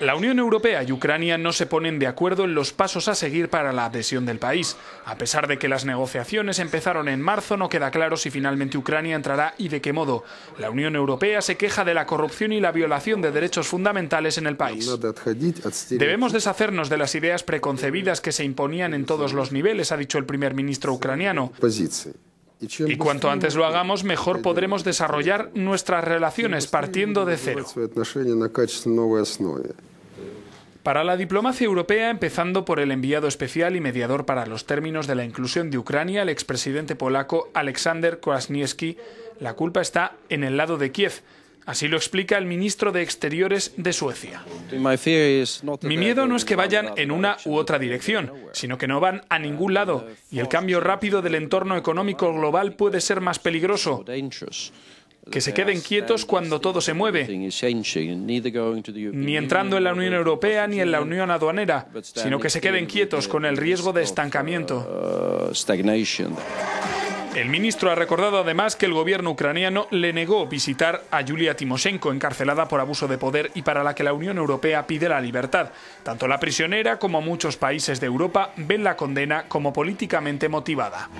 La Unión Europea y Ucrania no se ponen de acuerdo en los pasos a seguir para la adhesión del país. A pesar de que las negociaciones empezaron en marzo, no queda claro si finalmente Ucrania entrará y de qué modo. La Unión Europea se queja de la corrupción y la violación de derechos fundamentales en el país. Debemos deshacernos de las ideas preconcebidas que se imponían en todos los niveles, ha dicho el primer ministro ucraniano. Y cuanto antes lo hagamos, mejor podremos desarrollar nuestras relaciones partiendo de cero. Para la diplomacia europea, empezando por el enviado especial y mediador para los términos de la inclusión de Ucrania, el expresidente polaco Aleksander Kwasniewski, la culpa está en el lado de Kiev. Así lo explica el ministro de Exteriores de Suecia. Mi miedo no es que vayan en una u otra dirección, sino que no van a ningún lado, y el cambio rápido del entorno económico global puede ser más peligroso. Que se queden quietos cuando todo se mueve, ni entrando en la Unión Europea ni en la Unión Aduanera, sino que se queden quietos con el riesgo de estancamiento. El ministro ha recordado además que el gobierno ucraniano le negó visitar a Yulia Timoshenko, encarcelada por abuso de poder y para la que la Unión Europea pide la libertad. Tanto la prisionera como muchos países de Europa ven la condena como políticamente motivada.